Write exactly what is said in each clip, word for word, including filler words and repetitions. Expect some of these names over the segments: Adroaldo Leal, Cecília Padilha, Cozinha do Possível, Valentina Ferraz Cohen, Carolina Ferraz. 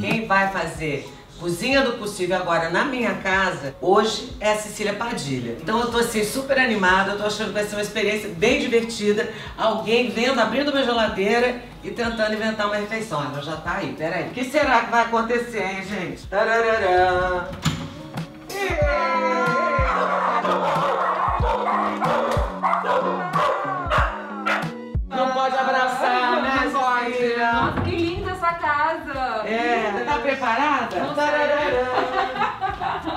Quem vai fazer Cozinha do Possível agora na minha casa, hoje, é a Cecília Padilha. Então eu tô assim super animada, eu tô achando que vai ser uma experiência bem divertida. Alguém vendo, abrindo uma geladeira e tentando inventar uma refeição. Ela já tá aí, peraí. O que será que vai acontecer, hein, gente? Tarararã. Não pode abraçar, né, Cecília? Nossa, que linda essa casa! É, você tá preparada?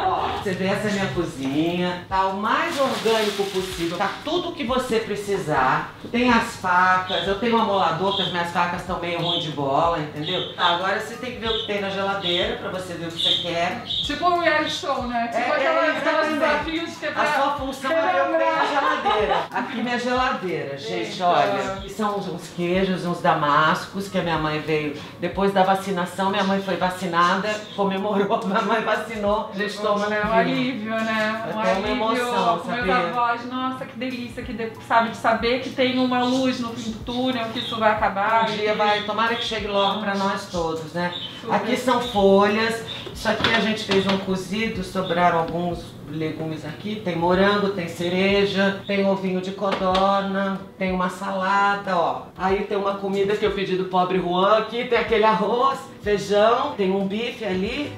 Ó, você vê, essa é minha cozinha, tá o mais orgânico possível, tá tudo o que você precisar. Tem as facas, eu tenho um amolador, que as minhas facas estão meio ruim de bola, entendeu? Tá, agora você tem que ver o que tem na geladeira, pra você ver o que você quer. Tipo um reality show, né? Tipo aquelas desafios de quebrar... A sua função é quebrar a geladeira. Aqui minha geladeira, gente, eita, olha. São uns queijos, uns damascos, que a minha mãe veio depois da vacinação. Minha mãe foi vacinada, comemorou, minha mãe vacinou. Gente, toma, né? Um alívio, né? Um alívio. Uma emoção, sabe? Meus avós, nossa, que delícia, que de... sabe, de saber que tem uma luz no fim do túnel, que isso vai acabar. Um dia vai, tomara que chegue logo pra nós todos, né? Aqui são folhas, isso aqui a gente fez um cozido, sobraram alguns legumes aqui, tem morango, tem cereja, tem ovinho de codorna, tem uma salada, ó. Aí tem uma comida que eu pedi do pobre Juan aqui, tem aquele arroz, feijão, tem um bife ali.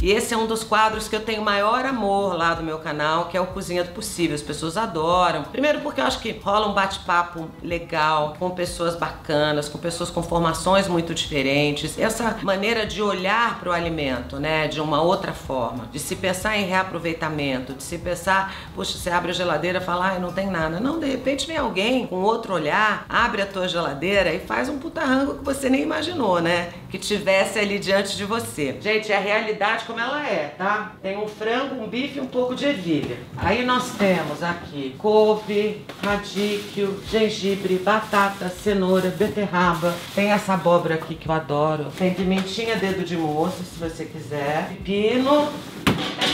E esse é um dos quadros que eu tenho maior amor lá do meu canal, que é o Cozinha do Possível. As pessoas adoram. Primeiro porque eu acho que rola um bate-papo legal, com pessoas bacanas, com pessoas com formações muito diferentes. Essa maneira de olhar para o alimento, né, de uma outra forma, de se pensar em reaproveitamento, de se pensar, poxa, você abre a geladeira e fala, ai, não tem nada. Não, de repente vem alguém com outro olhar, abre a tua geladeira e faz um putarrango que você nem imaginou, né, que tivesse ali diante de você. Gente, é a realidade como ela é, tá? Tem um frango, um bife e um pouco de ervilha. Aí nós temos aqui couve, radíquio, gengibre, batata, cenoura, beterraba. Tem essa abóbora aqui que eu adoro. Tem pimentinha dedo de moço, se você quiser. Pepino.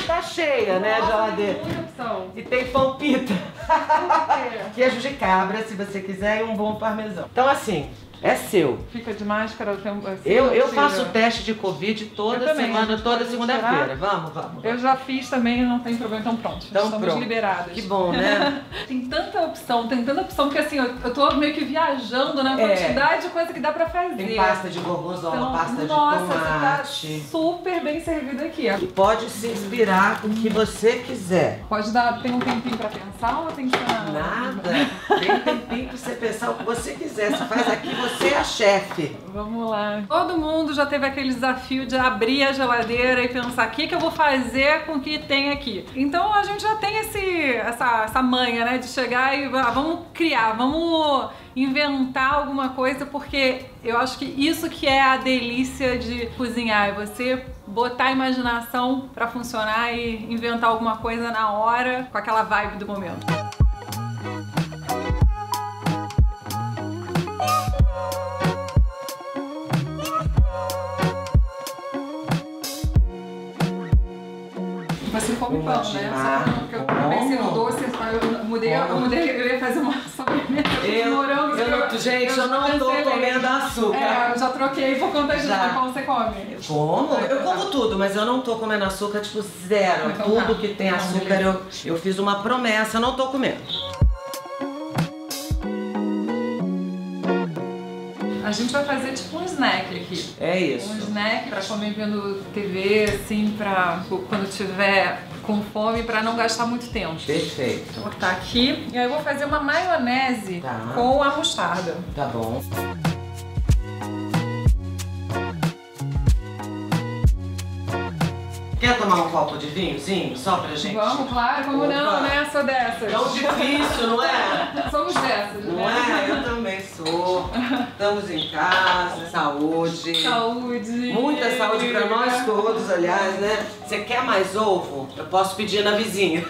Tá cheia, né, a geladeira? E tem pão pita. Queijo de cabra, se você quiser, e um bom parmesão. Então, assim... É seu. Fica de máscara o tempo. Assim, eu eu faço o teste de Covid toda semana, toda segunda-feira. Vamos, vamos. Eu já fiz também, não tem problema. Então pronto, então, estamos pronto. Liberadas. Que bom, né? Tem tanta opção, tem tanta opção que assim, eu, eu tô meio que viajando na é. quantidade de coisa que dá pra fazer. Tem pasta de gorgonzola, então, pasta nossa, de tomate. Você tá super bem servido aqui. E pode se inspirar com o que você quiser. Pode dar, tem um tempinho pra pensar ou tem que... Nada. Tem um tempinho pra você pensar o que você quiser. Você faz aqui, você... Você é a chefe. Vamos lá. Todo mundo já teve aquele desafio de abrir a geladeira e pensar o que, que eu vou fazer com o que tem aqui. Então a gente já tem esse, essa, essa manha, né? De chegar e ah, vamos criar, vamos inventar alguma coisa, porque eu acho que isso que é a delícia de cozinhar, é você botar a imaginação pra funcionar e inventar alguma coisa na hora, com aquela vibe do momento. Você come pão, né? Só que eu pensei no doce, eu mudei, eu mudei, eu ia fazer uma sobremesa de morango. Gente, eu, eu não tô comendo açúcar. É, eu já troquei por conta de açúcar. Como você come? Como? Eu como tudo, mas eu não tô comendo açúcar, tipo zero. Então, tudo tá. que tem açúcar, eu, eu fiz uma promessa, eu não tô comendo. A gente vai fazer tipo um snack aqui. É isso. Um snack pra comer vendo T V, assim, pra quando tiver com fome, pra não gastar muito tempo. Perfeito. Vou cortar aqui. E aí eu vou fazer uma maionese tá. com a mostarda. Tá bom. Quer tomar um copo de vinhozinho só pra gente? Vamos, claro, como Opa. não, né? Sou dessas. Tão difícil, não é? Somos dessas, não né? é? Eu também sou. Estamos em casa, saúde. Saúde. Muita saúde pra nós todos, aliás, né? Você quer mais ovo? Eu posso pedir na vizinha.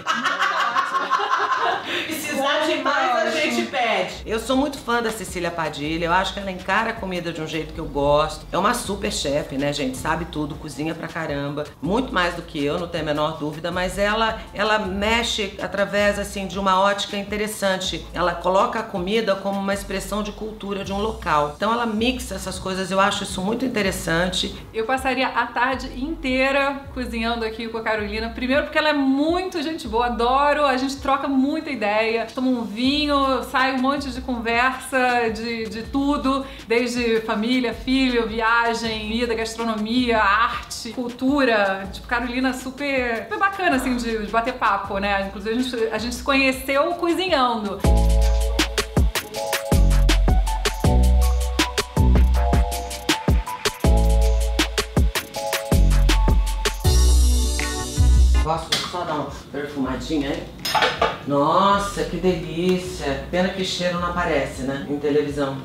Precisar de mais, a gente pede. Eu sou muito fã da Cecília Padilha, eu acho que ela encara a comida de um jeito que eu gosto. É uma super chefe, né, gente? Sabe tudo, cozinha pra caramba. Muito mais do que eu, não tenho a menor dúvida, mas ela, ela mexe através, assim, de uma ótica interessante. Ela coloca a comida como uma expressão de cultura de um local. Então ela mixa essas coisas, eu acho isso muito interessante. Eu passaria a tarde inteira cozinhando aqui com a Carolina. Primeiro porque ela é muito gente boa, adoro, a gente troca muita ideia. Toma um vinho, sai um monte de conversa, de, de tudo, desde família, filho, viagem, vida, gastronomia, arte, cultura. Tipo, Carolina super, super bacana, assim, de, de bater papo, né? Inclusive a gente, a gente se conheceu cozinhando. Posso só dar uma perfumadinha aí? Nossa, que delícia! Pena que cheiro não aparece, né? Em televisão.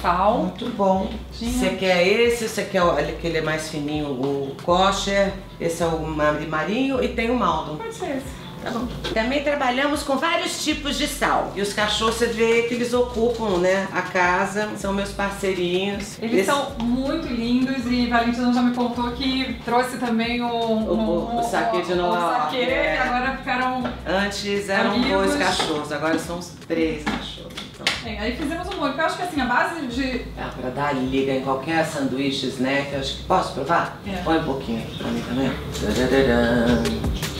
Sal. Muito bom. Você quer esse, você quer aquele mais fininho, o kosher, esse é o marinho e tem o maldo. Pode ser esse. Tá bom. Também trabalhamos com vários tipos de sal. E os cachorros, você vê que eles ocupam, né, a casa. São meus parceirinhos. Eles Esse... são muito lindos e Valentina já me contou que trouxe também um, o, um, o, o saque um, de novo. Um saque, é. Agora ficaram Antes eram amigos. dois cachorros, agora são os três cachorros. Então. Bem, aí fizemos um molho, porque eu acho que assim, a base de... Ah, pra dar liga em qualquer sanduíche, snack, eu acho que... Posso provar? É. Põe um pouquinho aqui pra mim também. Tadadadam.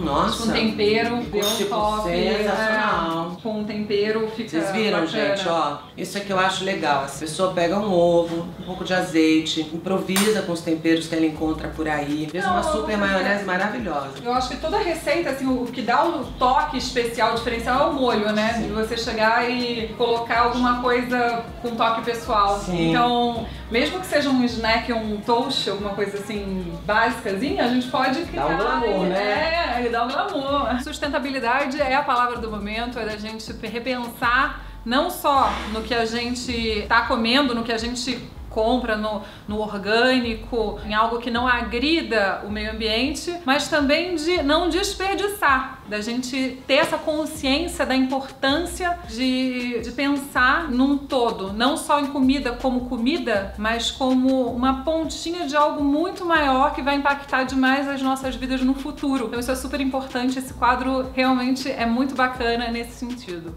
Nossa, com tempero, deu um top, sensacional. É, com tempero fica... Vocês viram, bacana. Gente, ó? Isso é que eu acho legal. A pessoa pega um ovo, um pouco de azeite, improvisa com os temperos que ela encontra por aí. Fez uma super maionese maravilhosa. Eu acho que toda receita, assim, o que dá o toque especial, diferencial, é o molho, né? Sim. De você chegar e colocar alguma coisa com toque pessoal. Sim. Então, mesmo que seja um snack, um toast, alguma coisa assim, básicazinha, a gente pode criar... Dá um glamour, né? É, dá o glamour. Sustentabilidade é a palavra do momento, é da gente repensar não só no que a gente tá comendo, no que a gente compra, no, no orgânico, em algo que não agrida o meio ambiente, mas também de não desperdiçar, da gente ter essa consciência da importância de, de pensar num todo, não só em comida como comida, mas como uma pontinha de algo muito maior que vai impactar demais as nossas vidas no futuro. Então isso é super importante, esse quadro realmente é muito bacana nesse sentido.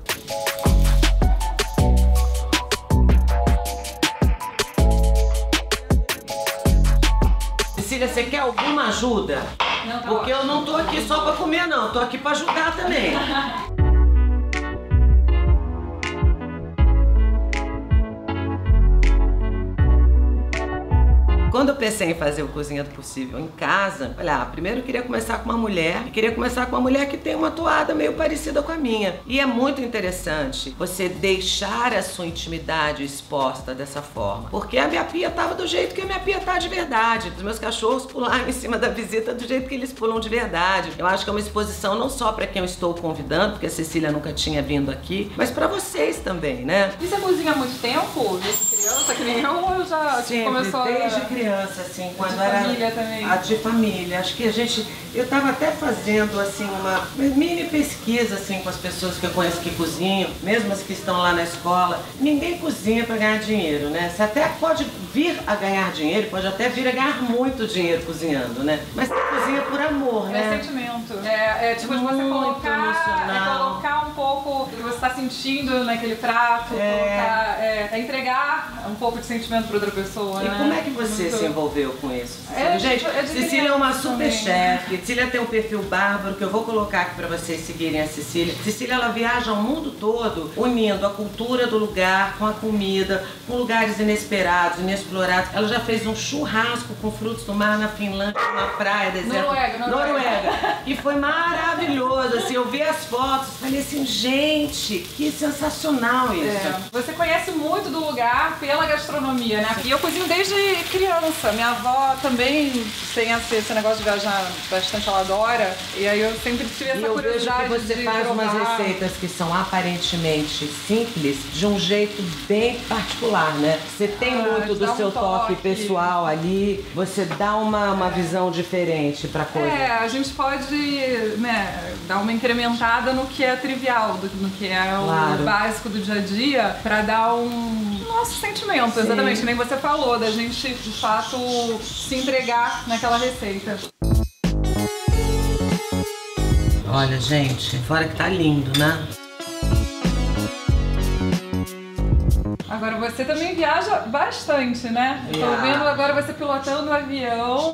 Cecília, você quer alguma ajuda? Não, tá Porque ótimo. eu não tô aqui só pra comer, não. Tô aqui pra ajudar também. Quando eu pensei em fazer o Cozinha do Possível em casa, olha, primeiro eu queria começar com uma mulher, eu queria começar com uma mulher que tem uma toada meio parecida com a minha. E é muito interessante você deixar a sua intimidade exposta dessa forma. Porque a minha pia tava do jeito que a minha pia tá de verdade. Os meus cachorros pularam em cima da visita do jeito que eles pulam de verdade. Eu acho que é uma exposição não só pra quem eu estou convidando, porque a Cecília nunca tinha vindo aqui, mas pra vocês também, né? E você cozinha há muito tempo? Desde criança, que nem eu, já Sempre, começou desde a... criança, assim, quando era... De família também. A de família. Acho que a gente... Eu tava até fazendo, assim, uma mini pesquisa, assim, com as pessoas que eu conheço que cozinham, mesmo as que estão lá na escola. Ninguém cozinha pra ganhar dinheiro, né? Você até pode vir a ganhar dinheiro, pode até vir a ganhar muito dinheiro cozinhando, né? Mas você cozinha por amor, né? É sentimento. É, é tipo, de você colocar, é colocar um pouco do que você tá sentindo naquele prato, é... Colocar, é, é entregar um pouco de sentimento pra outra pessoa, e né? E como é que você se envolveu com isso? É, gente, é Cecília é uma super chefe. Cecília tem um perfil bárbaro que eu vou colocar aqui pra vocês seguirem a Cecília. Cecília, ela viaja o mundo todo unindo a cultura do lugar com a comida, com lugares inesperados, inexplorados. Ela já fez um churrasco com frutos do mar na Finlândia, numa praia deserta. Noruega, Noruega. Noruega. E foi maravilhoso, assim, eu vi as fotos, falei assim, gente, que sensacional isso. É. Você conhece muito do lugar, apaixonar pela gastronomia, né? E eu cozinho desde criança. Minha avó também tem esse, esse negócio de viajar bastante, ela adora. E aí eu sempre tive essa e eu curiosidade vejo que você de faz provar. Umas receitas que são aparentemente simples, de um jeito bem particular, né? Você tem ah, muito do seu um toque. toque pessoal ali, você dá uma, uma visão diferente pra coisa. É, a gente pode, né, dar uma incrementada no que é trivial, no que é o claro. básico do dia a dia, pra dar um nosso sentimento, exatamente, que nem você falou, da gente, de fato, se entregar naquela receita. Olha, gente, fora que tá lindo, né? Agora você também viaja bastante, né? Yeah. Tô vendo agora você pilotando o avião.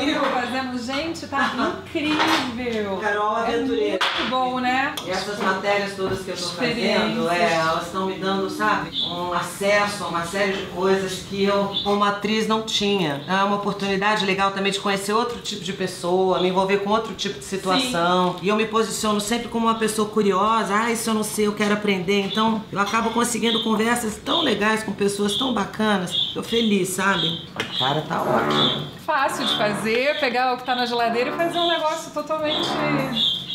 Viu? Fazendo... Gente, tá incrível! Carol aventureira. É muito bom, né? E essas matérias todas que eu tô fazendo, é, elas estão me dando, sabe, um acesso a uma série de coisas que eu, como atriz, não tinha. É uma oportunidade legal também de conhecer outro tipo de pessoa, me envolver com outro tipo de situação. Sim. E eu me posiciono sempre como uma pessoa curiosa. Ah, isso eu não sei, eu quero aprender. Então, eu acabo conseguindo conversas tão legais com pessoas tão bacanas. Tô feliz, sabe? A cara tá ótima. Fácil de fazer, pegar o que tá na geladeira e fazer um negócio totalmente...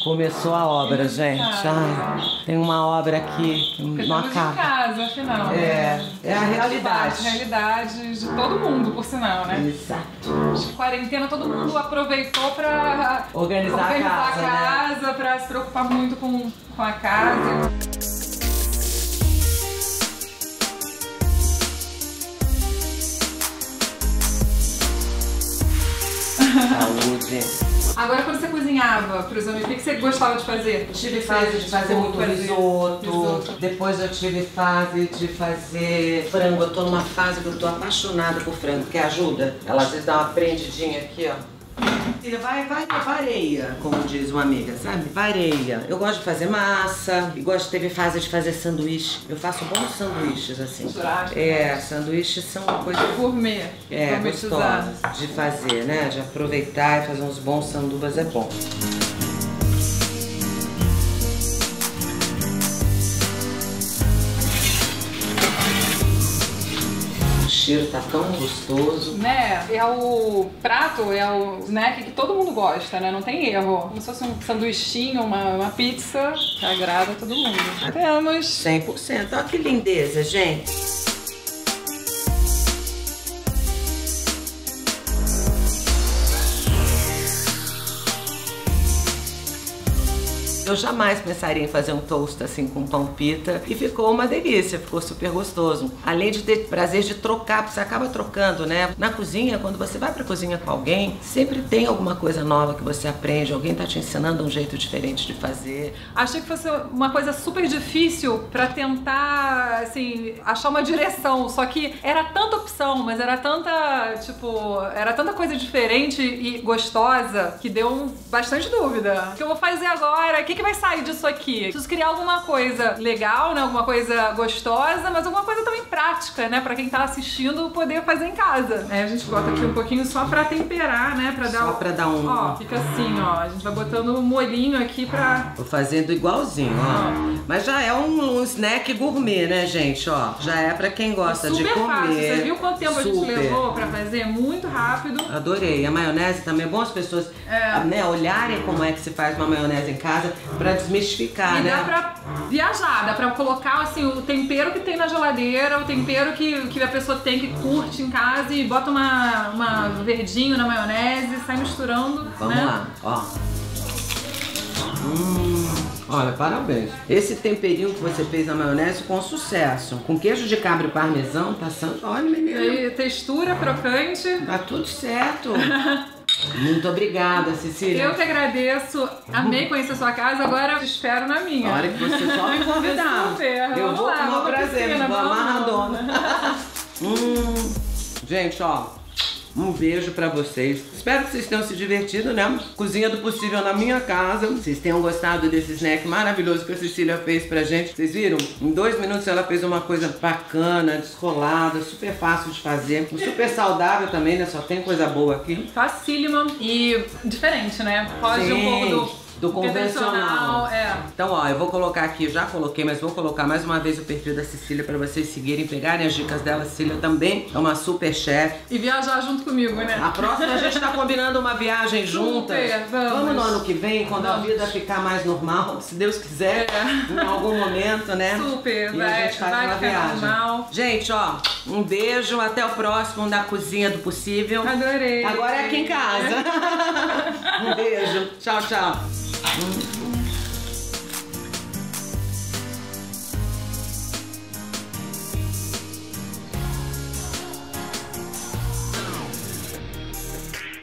Começou a obra, gente. Ai, tem uma obra aqui que não acaba. De casa, afinal. É, né? É a realidade. A realidade de todo mundo, por sinal, né? Exato. Acho que quarentena todo mundo aproveitou pra organizar, organizar a casa, a casa né? Pra se preocupar muito com, com a casa. Saúde. Agora, quando você cozinhava para os homens, o que você gostava de fazer? Eu tive fase de fazer muito risoto, risoto, depois eu tive fase de fazer frango. Eu tô numa fase que eu tô apaixonada por frango, que ajuda. Ela às vezes dá uma prendidinha aqui, ó. Vai, vai, vareia, como diz uma amiga, sabe? Vareia. Eu gosto de fazer massa, gosto, teve fase de fazer sanduíche. Eu faço bons sanduíches, assim. Churrasco. É, sanduíches são uma coisa... Gourmet. É, gostosa de fazer, né? De aproveitar e fazer uns bons sandubas é bom. O cheiro tá tão gostoso. Né? É o prato, é o snack que todo mundo gosta, né? Não tem erro. Como se fosse um sanduichinho, uma, uma pizza, que agrada todo mundo. Temos... cem por cento. Olha que lindeza, gente. Eu jamais pensaria em fazer um toast assim com pão pita e ficou uma delícia, ficou super gostoso. Além de ter prazer de trocar, porque você acaba trocando, né? Na cozinha, quando você vai pra cozinha com alguém, sempre tem alguma coisa nova que você aprende, alguém tá te ensinando um jeito diferente de fazer. Achei que fosse uma coisa super difícil pra tentar, assim, achar uma direção, só que era tanta opção, mas era tanta, tipo, era tanta coisa diferente e gostosa que deu bastante dúvida. O que eu vou fazer agora? O que que vai sair disso aqui? Preciso criar alguma coisa legal, né? Alguma coisa gostosa, mas alguma coisa também prática, né? Pra quem tá assistindo poder fazer em casa. Aí a gente bota aqui um pouquinho só pra temperar, né? Pra dar só um... pra dar um... Ó, fica assim, ó. A gente vai botando um molhinho aqui pra... Vou fazendo igualzinho, ó. Mas já é um, um snack gourmet, né, gente? Ó, já é pra quem gosta de comer. Super fácil. Você viu quanto tempo super. a gente levou pra fazer? Muito rápido. Adorei. A maionese também é bom as pessoas é. né, olharem como é que se faz uma maionese em casa. Pra desmistificar, e né? Dá pra viajar, dá pra colocar assim, o tempero que tem na geladeira, o tempero que, que a pessoa tem, que curte em casa e bota uma, uma verdinho na maionese, sai misturando. Vamos né? lá, ó. Hum, olha, parabéns. Esse temperinho que você fez na maionese com sucesso. Com queijo de cabra e parmesão, passando. Olha, menina. E textura crocante. Tá tudo certo. Muito obrigada, Cecília. Eu que agradeço. Amei conhecer sua casa. Agora te espero na minha. A hora que você só me convidar. Super. Eu vou lá, com o maior prazer. Vou amarradona. hum. Gente, ó. Um beijo pra vocês. Espero que vocês tenham se divertido, né? Cozinha do Possível na minha casa. Vocês tenham gostado desse snack maravilhoso que a Cecília fez pra gente. Vocês viram? Em dois minutos ela fez uma coisa bacana, descolada, super fácil de fazer. Super saudável também, né? Só tem coisa boa aqui. Facílima e diferente, né? Foge um pouco do... do convencional. É. Então, ó, eu vou colocar aqui, já coloquei, mas vou colocar mais uma vez o perfil da Cecília pra vocês seguirem, pegarem as dicas dela. Cecília também é uma super chefe. E viajar junto comigo, né? A próxima a gente tá combinando uma viagem juntas. Super, vamos. vamos no ano que vem, quando vamos. a vida ficar mais normal, se Deus quiser, é. em algum momento, né? Super, e vai, a gente faz vai uma viagem. Normal. Gente, ó, um beijo, até o próximo da Cozinha do Possível. Adorei. Agora é aqui em casa. Um beijo. Tchau, tchau. Mm-hmm.